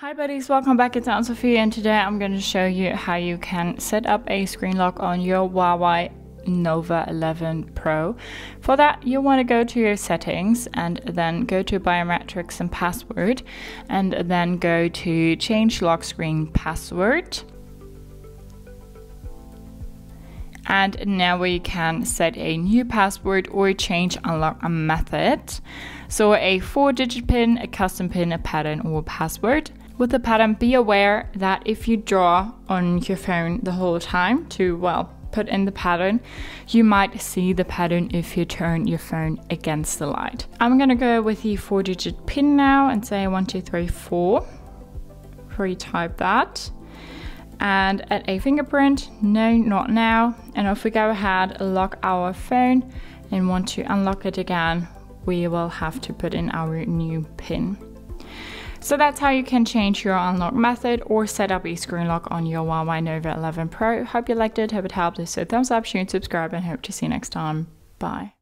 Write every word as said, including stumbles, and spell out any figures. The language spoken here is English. Hi buddies, welcome back. It's Ansofía, and today I'm going to show you how you can set up a screen lock on your Huawei Nova eleven Pro. For that, you want to go to your settings and then go to biometrics and password, and then go to change lock screen password. And now we can set a new password or change unlock a method. So a four digit pin, a custom pin, a pattern, or a password. With the pattern, be aware that if you draw on your phone the whole time to, well, put in the pattern, you might see the pattern if you turn your phone against the light. I'm gonna go with the four digit pin now and say one, two, three, four. Pre-type that. And at a fingerprint, no, not now. And if we go ahead, lock our phone and want to unlock it again, we will have to put in our new pin. So that's how you can change your unlock method or set up a screen lock on your Huawei Nova eleven Pro. Hope you liked it, hope it helped. So thumbs up, share and subscribe, and hope to see you next time. Bye.